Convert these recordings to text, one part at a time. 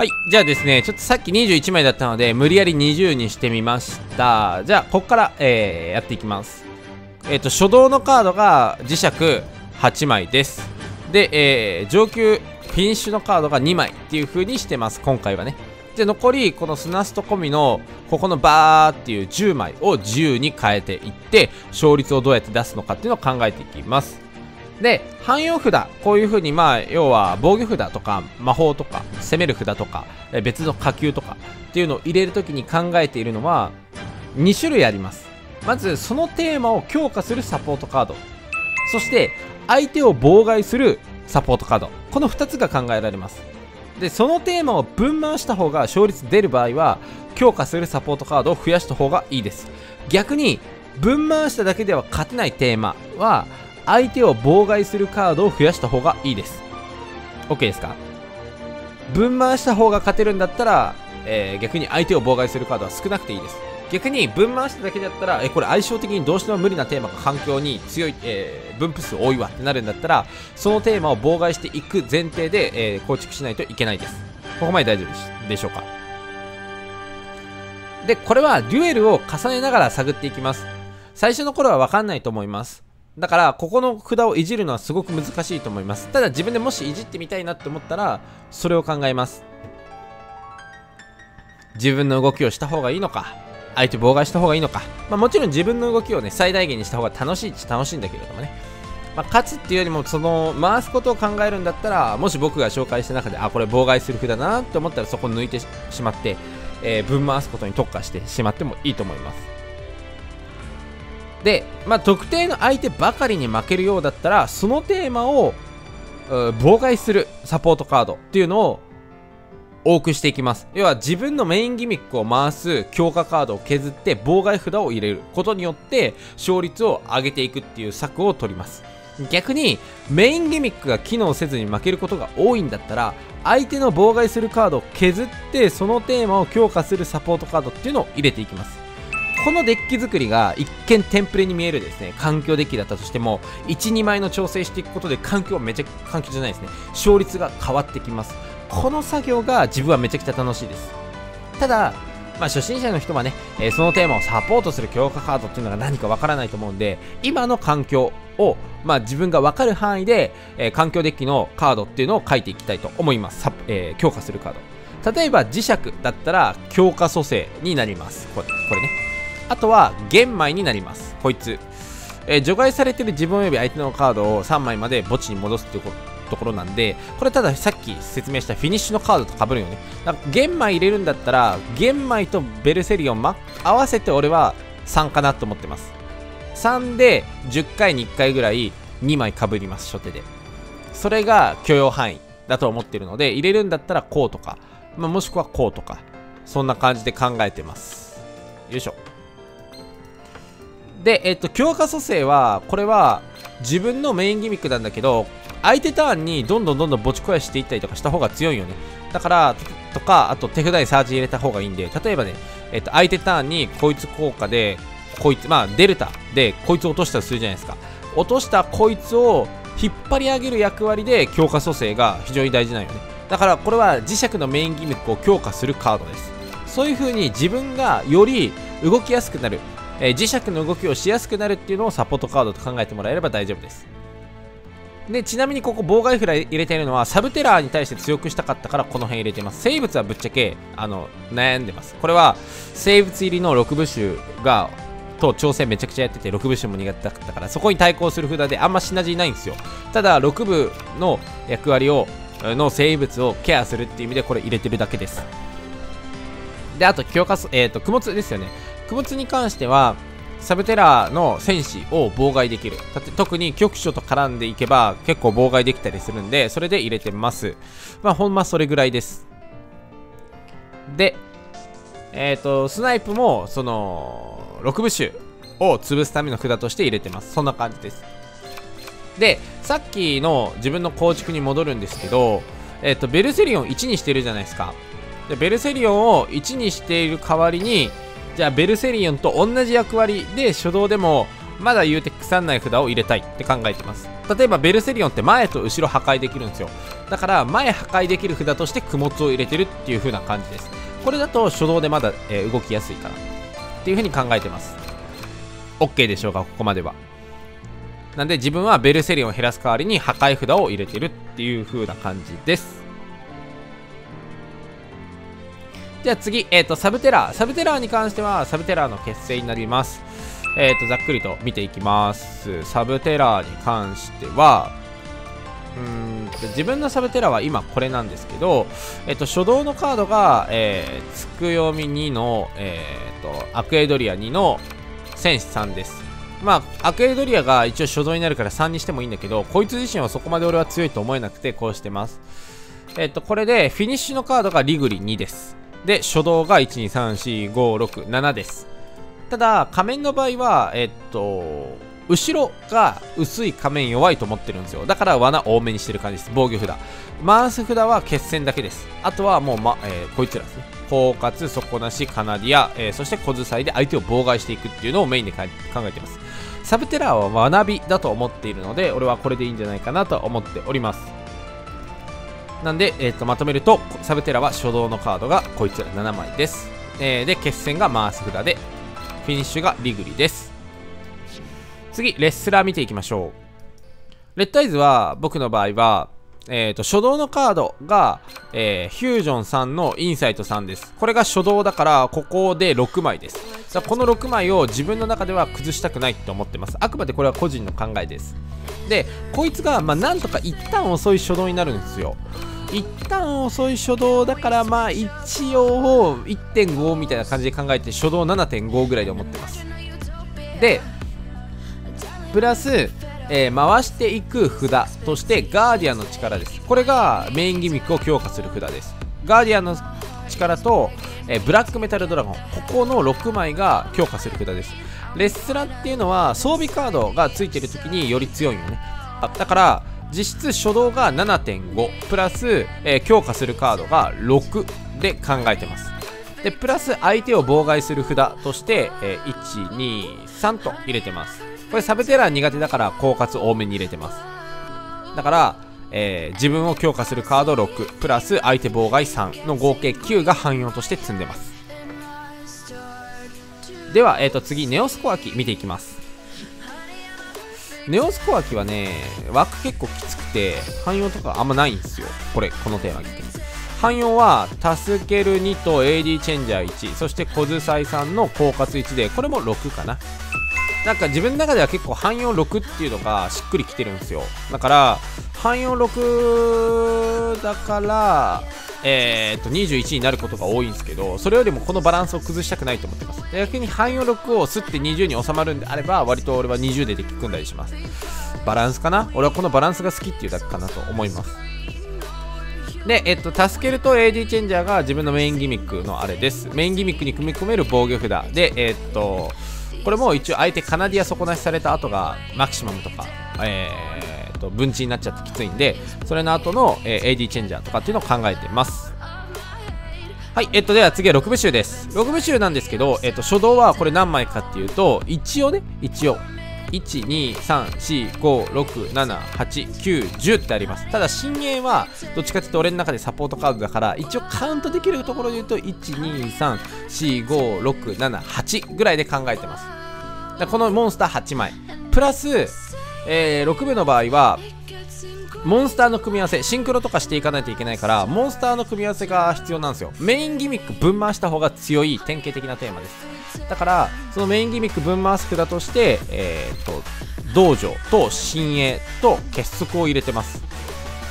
はい。じゃあですね、ちょっとさっき21枚だったので、無理やり20にしてみました。じゃあ、こっから、やっていきます。初動のカードが磁石8枚です。で、上級フィニッシュのカードが2枚っていう風にしてます、今回はね。で、残り、このスナスト込みの、ここのバーっていう10枚を自由に変えていって、勝率をどうやって出すのかっていうのを考えていきます。で、汎用札、こういう風に、まあ、要は防御札とか、魔法とか、攻める札とか、別の火球とかっていうのを入れるときに考えているのは、2種類あります。まず、そのテーマを強化するサポートカード。そして、相手を妨害するサポートカード。この2つが考えられます。で、そのテーマを分回した方が勝率出る場合は、強化するサポートカードを増やした方がいいです。逆に、分回しただけでは勝てないテーマは、相手を妨害するカードを増やした方がいいです。OK ですか？分回した方が勝てるんだったら、逆に相手を妨害するカードは少なくていいです。逆に分回しただけだったら、これ相性的にどうしても無理なテーマが環境に強い、分布数多いわってなるんだったら、そのテーマを妨害していく前提で、構築しないといけないです。ここまで大丈夫でしょうか？で、これはデュエルを重ねながら探っていきます。最初の頃は分かんないと思います。だから、ここの札をいじるのはすごく難しいと思います。ただ、自分でもしいじってみたいなって思ったら、それを考えます。自分の動きをした方がいいのか、相手を妨害した方がいいのか、まあ、もちろん自分の動きをね、最大限にした方が楽しいっちゃ楽しいんだけれどもね、まあ、勝つっていうよりも、その、回すことを考えるんだったら、もし僕が紹介した中で、あ、これ妨害する札だなって思ったら、そこを抜いてしまって、分回すことに特化してしまってもいいと思います。で、まあ、特定の相手ばかりに負けるようだったら、そのテーマを妨害するサポートカードっていうのを多くしていきます。要は自分のメインギミックを回す強化カードを削って妨害札を入れることによって勝率を上げていくっていう策を取ります。逆にメインギミックが機能せずに負けることが多いんだったら、相手の妨害するカードを削ってそのテーマを強化するサポートカードっていうのを入れていきます。このデッキ作りが一見テンプレに見えるですね、環境デッキだったとしても、1、2枚の調整していくことで環境じゃないですね、勝率が変わってきます。この作業が自分はめちゃくちゃ楽しいです。ただ、まあ、初心者の人はね、そのテーマをサポートする強化カードっていうのが何かわからないと思うんで、今の環境を、まあ、自分がわかる範囲で、環境デッキのカードっていうのを書いていきたいと思います。強化するカード。例えば磁石だったら強化蘇生になります。これね。あとは玄米になります。こいつ、除外されてる自分及び相手のカードを3枚まで墓地に戻すっていうところなんで、これたださっき説明したフィニッシュのカードとかぶるよね。だから玄米入れるんだったら玄米とベルセリオン合わせて俺は3かなと思ってます。3で10回に1回ぐらい2枚かぶります、初手で。それが許容範囲だと思ってるので、入れるんだったらこうとか、まあ、もしくはこうとか、そんな感じで考えてます。よいしょ。で、強化蘇生は、これは自分のメインギミックなんだけど、相手ターンにどんどん墓地肥やしていったりとかした方が強いよね。だから、とか、あと手札にサージ入れた方がいいんで、例えばね、相手ターンにこいつ効果で、こいつ、まあ、デルタでこいつ落としたりするじゃないですか。落としたこいつを引っ張り上げる役割で強化蘇生が非常に大事なんよね。だから、これは磁石のメインギミックを強化するカードです。そういう風に自分がより動きやすくなる。磁石の動きをしやすくなるっていうのをサポートカードと考えてもらえれば大丈夫です。で、ちなみにここ妨害札入れているのはサブテラーに対して強くしたかったからこの辺入れてます。生物はぶっちゃけ悩んでます。これは生物入りの6部首がと調整めちゃくちゃやってて、6部首も苦手だったからそこに対抗する札であんまシナジーないんですよ。ただ6部の役割の生物をケアするっていう意味でこれ入れてるだけです。で、あと供物ですよね。供物に関してはサブテラーの戦士を妨害できる。特に局所と絡んでいけば結構妨害できたりするんで、それで入れてます。まあほんまそれぐらいです。で、スナイプもその6部首を潰すための札として入れてます。そんな感じです。で、さっきの自分の構築に戻るんですけど、ベルセリオン1にしてるじゃないですか。で、ベルセリオンを1にしている代わりに、じゃあベルセリオンと同じ役割で初動でもまだ言うて腐んない札を入れたいって考えてます。例えばベルセリオンって前と後ろ破壊できるんですよ。だから前破壊できる札として供物を入れてるっていう風な感じです。これだと初動でまだ、動きやすいからっていう風に考えてます。 OK でしょうか。ここまではなんで自分はベルセリオンを減らす代わりに破壊札を入れてるっていう風な感じです。じゃあ次、サブテラー。サブテラーに関してはサブテラーの結成になります。ざっくりと見ていきます。サブテラーに関しては自分のサブテラーは今これなんですけど、初動のカードが、つくよみ2の、アクエドリア2の戦士3です。まあアクエドリアが一応初動になるから3にしてもいいんだけど、こいつ自身はそこまで俺は強いと思えなくてこうしてます。これでフィニッシュのカードがリグリ2です。で初動が1234567です。ただ仮面の場合は後ろが薄い仮面弱いと思ってるんですよ。だから罠多めにしてる感じです。防御札回す札は決戦だけです。あとはもう、こいつらですね。包括、底なし、カナディア、そして小遣いで相手を妨害していくっていうのをメインで考えてます。サブテラーは学びだと思っているので俺はこれでいいんじゃないかなと思っております。なんで、まとめるとサブテラは初動のカードがこいつら7枚です、で決戦が回す札でフィニッシュがリグリです。次レスラー見ていきましょう。レッドアイズは僕の場合は、初動のカードが、フュージョン3のインサイト3です。これが初動だからここで6枚です。だからこの6枚を自分の中では崩したくないと思ってます。あくまでこれは個人の考えです。でこいつが、なんとか一旦遅い初動になるんですよ。一旦遅い初動だから一応 1.5 みたいな感じで考えて初動 7.5 ぐらいで思ってます。でプラス、回していく札としてガーディアンの力です。これがメインギミックを強化する札です。ガーディアンの力と、ブラックメタルドラゴン、ここの6枚が強化する札です。レスラっていうのは装備カードがついてる時により強いよね。だから実質初動が 7.5 プラス、強化するカードが6で考えてます。でプラス相手を妨害する札として、123 と入れてます。これサブテラー苦手だから狡猾多めに入れてます。だから、自分を強化するカード6プラス相手妨害3の合計9が汎用として積んでます。では、次ネオスコア機見ていきます。ネオスコア機はね枠結構きつくて汎用とかあんまないんですよ。このテーマ聞いて汎用は助ける2と AD チェンジャー1、そして小遣いさんの狡猾1でこれも6かな。なんか自分の中では結構汎用6っていうのがしっくりきてるんですよ。だから汎用6だから21になることが多いんですけど、それよりもこのバランスを崩したくないと思ってます。逆に汎用6をすって20に収まるんであれば割と俺は20でデッキ組んだりします。バランスかな。俺はこのバランスが好きっていうだけかなと思います。で、助けると AD チェンジャーが自分のメインギミックのあれです。メインギミックに組み込める防御札でこれも一応相手カナディア底なしされた後がマキシマムとか、分置になっちゃってきついんで、それの後の、AD チェンジャーとかっていうのを考えてます。はい、では次は6部衆です。6部衆なんですけど、初動はこれ何枚かっていうと一応12345678910ってあります。ただ深淵はどっちかっていうと俺の中でサポートカードだから一応カウントできるところで言うと123456789ぐらいで考えてます。だこのモンスター8枚プラス、6部の場合はモンスターの組み合わせシンクロとかしていかないといけないからモンスターの組み合わせが必要なんですよ。メインギミック分回した方が強い典型的なテーマです。だからそのメインギミック分回す札として、道場と新鋭と結束を入れてます。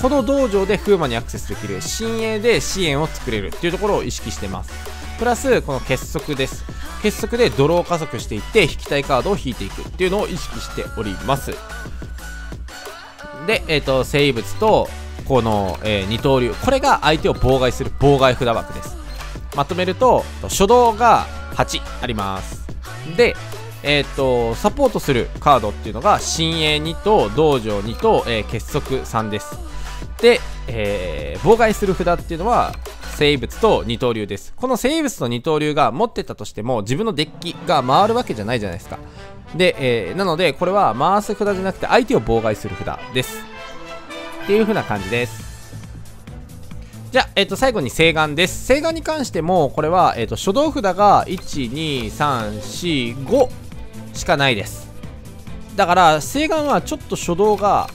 この道場で風魔にアクセスできる、新鋭で支援を作れるっていうところを意識してます。プラスこの結束です。結束でドローを加速していって引きたいカードを引いていくっていうのを意識しております。で、生物とこの、二刀流、これが相手を妨害する妨害札枠です。まとめると初動が8あります。で、サポートするカードっていうのが新鋭2と道場2と、結束3です。で、妨害する札っていうのは生物と二刀流です。この生物と二刀流が持ってたとしても自分のデッキが回るわけじゃないじゃないですか。で、なのでこれは回す札じゃなくて相手を妨害する札ですっていう風な感じです。じゃあ、最後に誓願です。誓願に関してもこれは、初動札が 1,2,3,4,5 しかないです。だから誓願はちょっと初動が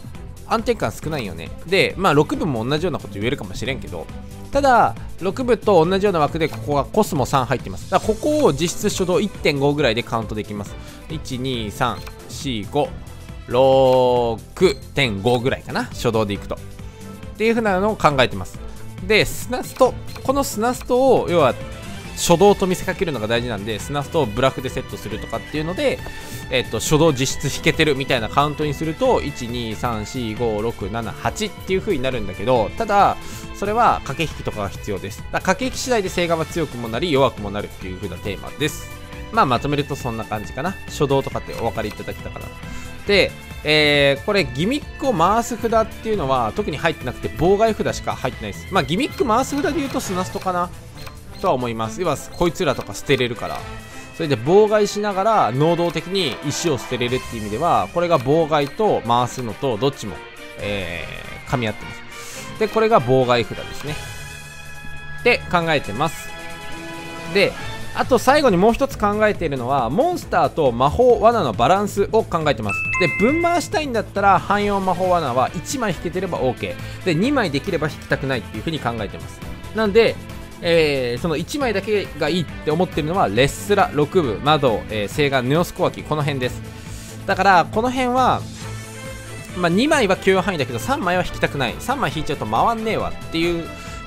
安定感少ないよね。で、まあ6部も同じようなこと言えるかもしれんけど、ただ6部と同じような枠でここがコスモ3入ってます。だからここを実質初動 1.5 ぐらいでカウントできます。 1,2,3,4,5,6.5 ぐらいかな、初動でいくとっていう風なのを考えてます。でスナスト、このスナストを要は初動と見せかけるのが大事なんで、スナストをブラフでセットするとかっていうので、初動実質引けてるみたいなカウントにすると 1,2,3,4,5,6,7,8 っていう風になるんだけど、ただそれは駆け引きとかが必要です。だから駆け引き次第で誓願は強くもなり弱くもなるっていう風なテーマです。まあまとめるとそんな感じかな。初動とかってお分かりいただけたかな。で、これギミックを回す札っていうのは特に入ってなくて妨害札しか入ってないです。まあギミック回す札で言うとスナストかなとは思います。要はこいつらとか捨てれるから、それで妨害しながら能動的に石を捨てれるっていう意味ではこれが妨害と回すのとどっちも、噛み合ってます。でこれが妨害札ですねって考えてます。であと最後にもう一つ考えているのはモンスターと魔法罠のバランスを考えてます。で分回したいんだったら汎用魔法罠は1枚引けてれば OK で2枚できれば引きたくないっていう風に考えてます。なんでその1枚だけがいいって思ってるのはレッスラ6部窓、聖眼ネオスコアキこの辺です。だからこの辺は、まあ、2枚は許容範囲だけど3枚は引きたくない、3枚引いちゃうと回んねえわっていう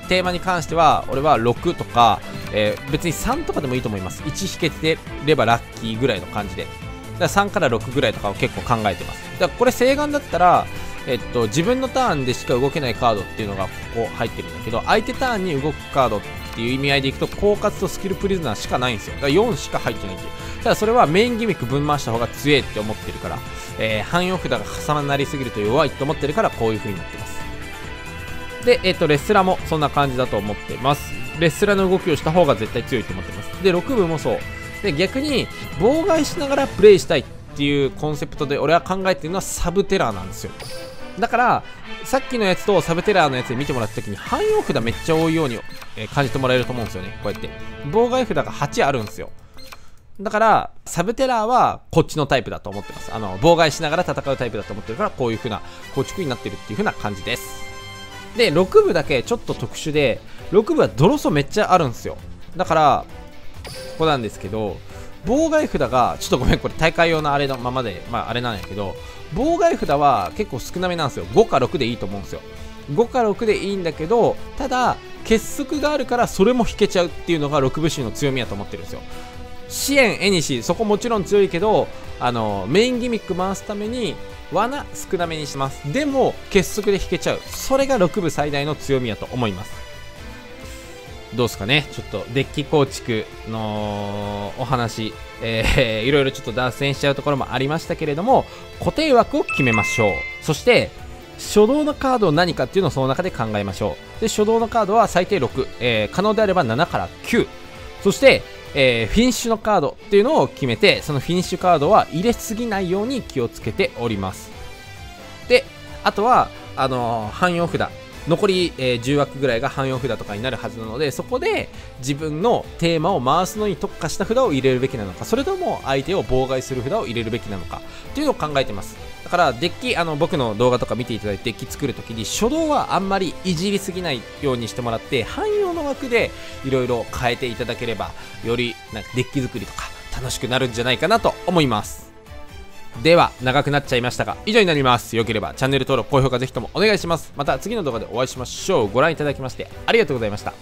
テーマに関しては俺は6とか、別に3とかでもいいと思います。1引けてればラッキーぐらいの感じで、だから3から6ぐらいとかを結構考えてます。だからこれ聖眼だったら自分のターンでしか動けないカードっていうのがここ入ってるんだけど、相手ターンに動くカードっていう意味合いでいくと狡猾とスキルプリズナーしかないんですよ。だから4しか入ってないっていう。ただそれはメインギミック分回した方が強いって思ってるから、汎用札が重なりすぎると弱いと思ってるからこういう風になってます。で、レスラもそんな感じだと思ってます。レスラの動きをした方が絶対強いと思ってます。で6部もそうで、逆に妨害しながらプレイしたいっていうコンセプトで俺は考えてるのはサブテラーなんですよ。だからさっきのやつとサブテラーのやつで見てもらった時に汎用札めっちゃ多いように感じてもらえると思うんですよね。こうやって妨害札が8あるんですよ。だからサブテラーはこっちのタイプだと思ってます。妨害しながら戦うタイプだと思ってるからこういう風な構築になってるっていう風な感じです。で6部だけちょっと特殊で、6部は泥素めっちゃあるんですよ。だからここなんですけど妨害札がちょっとごめんこれ大会用のあれのままで、まあ、あれなんやけど妨害札は結構少なめなんですよ。5か6でいいと思うんですよ。5か6でいいんだけど、ただ結束があるからそれも引けちゃうっていうのが6部衆の強みやと思ってるんですよ。支援エニシそこもちろん強いけどメインギミック回すために罠少なめにします。でも結束で引けちゃう、それが6部最大の強みやと思います。どうですかね、ちょっとデッキ構築のお話、いろいろちょっと脱線しちゃうところもありましたけれども、固定枠を決めましょう。そして初動のカードを何かっていうのをその中で考えましょう。で初動のカードは最低6、可能であれば7から9、そして、フィニッシュのカードっていうのを決めて、そのフィニッシュカードは入れすぎないように気をつけております。であとは汎用札残り、10枠ぐらいが汎用札とかになるはずなので、そこで自分のテーマを回すのに特化した札を入れるべきなのか、それとも相手を妨害する札を入れるべきなのかというのを考えてます。だからデッキ僕の動画とか見ていただいてデッキ作るときに初動はあんまりいじりすぎないようにしてもらって、汎用の枠でいろいろ変えていただければよりなんかデッキ作りとか楽しくなるんじゃないかなと思います。では長くなっちゃいましたが以上になります。良ければチャンネル登録高評価ぜひともお願いします。また次の動画でお会いしましょう。ご覧いただきましてありがとうございました。